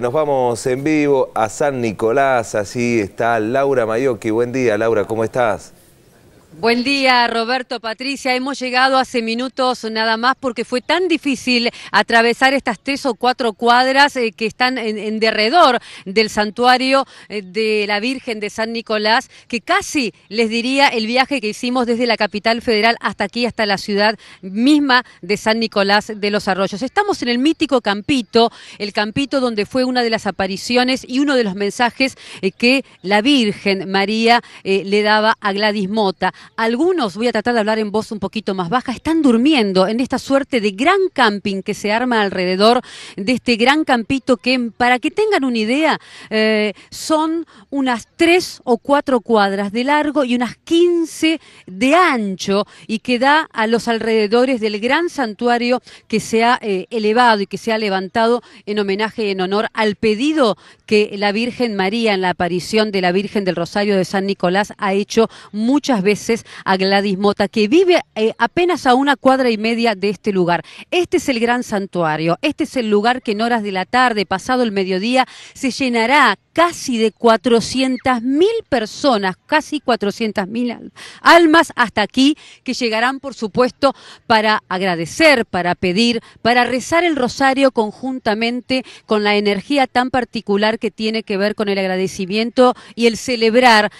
Nos vamos en vivo a San Nicolás, así está Laura Maiocchi. Buen día, Laura, ¿cómo estás? Buen día, Roberto, Patricia. Hemos llegado hace minutos nada más porque fue tan difícil atravesar estas 3 o 4 cuadras que están en derredor del santuario de la Virgen de San Nicolás, que casi les diría el viaje que hicimos desde la capital federal hasta aquí, hasta la ciudad misma de San Nicolás de los Arroyos. Estamos en el mítico campito, el campito donde fue una de las apariciones y uno de los mensajes que la Virgen María le daba a Gladys Motta. Algunos, voy a tratar de hablar en voz un poquito más baja, están durmiendo en esta suerte de gran camping que se arma alrededor de este gran campito que, para que tengan una idea, son unas 3 o 4 cuadras de largo y unas 15 de ancho, y que da a los alrededores del gran santuario que se ha elevado y que se ha levantado en homenaje y en honor al pedido que la Virgen María, en la aparición de la Virgen del Rosario de San Nicolás, ha hecho muchas veces a Gladys Motta, que vive apenas a una cuadra y media de este lugar. Este es el gran santuario, este es el lugar que en horas de la tarde, pasado el mediodía, se llenará casi de 400.000 personas, casi 400.000 almas hasta aquí, que llegarán, por supuesto, para agradecer, para pedir, para rezar el rosario conjuntamente con la energía tan particular que tiene que ver con el agradecimiento y el celebrar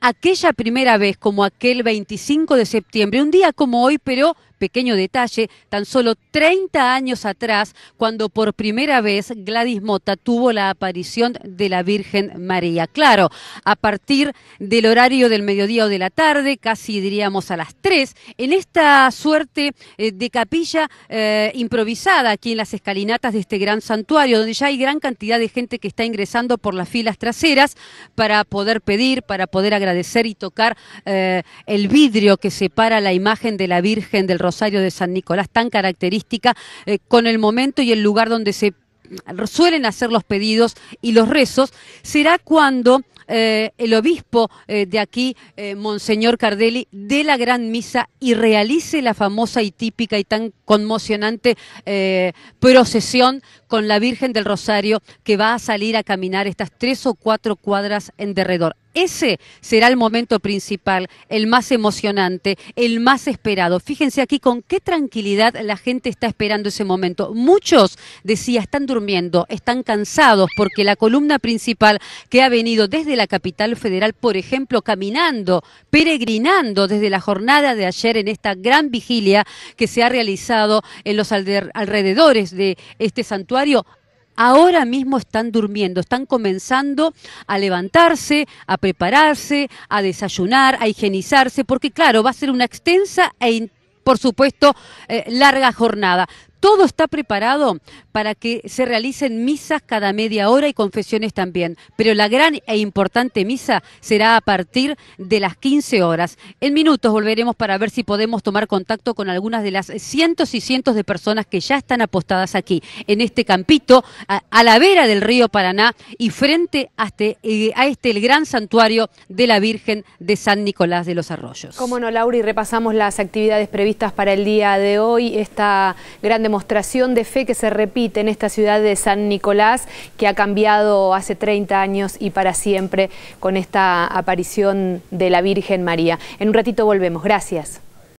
aquella primera vez, como aquel 25 de septiembre, un día como hoy, pero... pequeño detalle, tan solo 30 años atrás, cuando por primera vez Gladys Motta tuvo la aparición de la Virgen María. Claro, a partir del horario del mediodía o de la tarde, casi diríamos a las 3, en esta suerte de capilla improvisada aquí en las escalinatas de este gran santuario, donde ya hay gran cantidad de gente que está ingresando por las filas traseras para poder pedir, para poder agradecer y tocar el vidrio que separa la imagen de la Virgen del Rosario de San Nicolás, tan característica, con el momento y el lugar donde se suelen hacer los pedidos y los rezos. Será cuando el obispo de aquí, Monseñor Cardelli, dé la gran misa y realice la famosa y típica y tan conmocionante procesión con la Virgen del Rosario, que va a salir a caminar estas 3 o 4 cuadras en derredor. Ese será el momento principal, el más emocionante, el más esperado. Fíjense aquí con qué tranquilidad la gente está esperando ese momento. Muchos, decía, están durmiendo, están cansados, porque la columna principal que ha venido desde la capital federal, por ejemplo, caminando, peregrinando desde la jornada de ayer en esta gran vigilia que se ha realizado en los alrededores de este santuario, ahora mismo están durmiendo, están comenzando a levantarse, a prepararse, a desayunar, a higienizarse, porque claro, va a ser una extensa e, por supuesto, larga jornada. Todo está preparado para que se realicen misas cada media hora y confesiones también, pero la gran e importante misa será a partir de las 15 horas. En minutos volveremos para ver si podemos tomar contacto con algunas de las cientos y cientos de personas que ya están apostadas aquí, en este campito, a la vera del río Paraná y frente a este el gran santuario de la Virgen de San Nicolás de los Arroyos. Cómo no, Laura, y repasamos las actividades previstas para el día de hoy, esta gran demostración de fe que se repite en esta ciudad de San Nicolás, que ha cambiado hace 30 años y para siempre con esta aparición de la Virgen María. En un ratito volvemos. Gracias.